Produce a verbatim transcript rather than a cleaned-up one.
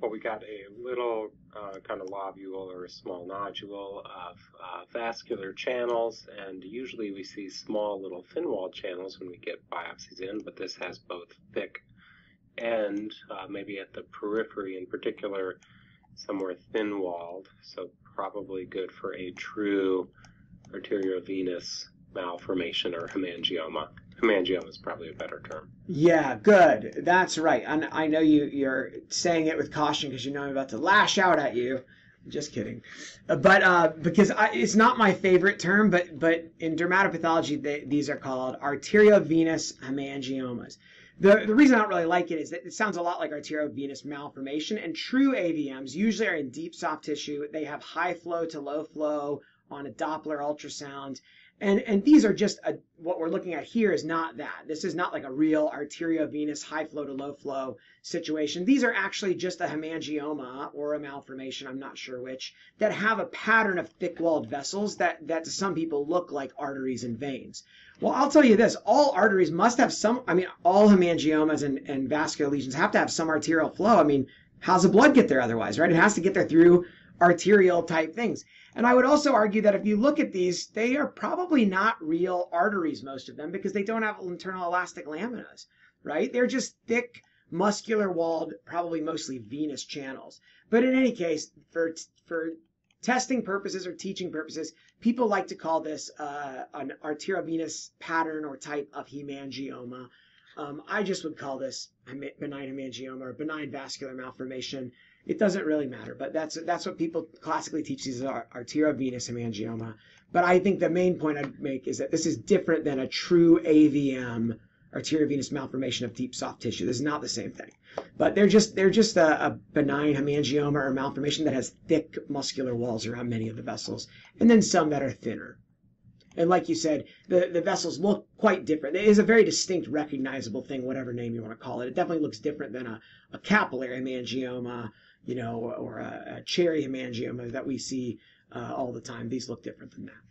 Well, we got a little uh, kind of lobule or a small nodule of uh, vascular channels, and usually we see small little thin-walled channels when we get biopsies in, but this has both thick and uh, maybe at the periphery in particular, somewhere thin-walled, so probably good for a true arteriovenous malformation or hemangioma. Hemangioma is probably a better term. Yeah, good. That's right. And I know you, you're saying it with caution because you know I'm about to lash out at you. Just kidding. But uh, because I, it's not my favorite term, but, but in dermatopathology, they, these are called arteriovenous hemangiomas. The, the reason I don't really like it is that it sounds a lot like arteriovenous malformation, and true A V Ms usually are in deep soft tissue. They have high flow to low flow on a Doppler ultrasound. And, and these are just, a, what we're looking at here is not that. This is not like a real arteriovenous high flow to low flow situation. These are actually just a hemangioma or a malformation, I'm not sure which, that have a pattern of thick-walled vessels that, that to some people look like arteries and veins. Well, I'll tell you this, all arteries must have some, I mean, all hemangiomas and, and vascular lesions have to have some arterial flow. I mean, how's the blood get there otherwise, right? It has to get there through arterial type things. And I would also argue that if you look at these, they are probably not real arteries, most of them, because they don't have internal elastic laminae, right? They're just thick, muscular-walled, probably mostly venous channels. But in any case, for, for testing purposes or teaching purposes, people like to call this uh, an arteriovenous pattern or type of hemangioma. Um, I just would call this benign hemangioma or benign vascular malformation. It doesn't really matter, but that's that's what people classically teach these are arteriovenous hemangioma. But I think the main point I'd make is that this is different than a true A V M, arteriovenous malformation of deep soft tissue. This is not the same thing. But they're just they're just a, a benign hemangioma or malformation that has thick muscular walls around many of the vessels, and then some that are thinner. And like you said, the, the vessels look quite different. It is a very distinct, recognizable thing, whatever name you want to call it. It definitely looks different than a, a capillary hemangioma, you know, or a, a cherry hemangioma that we see uh, all the time. These look different than that.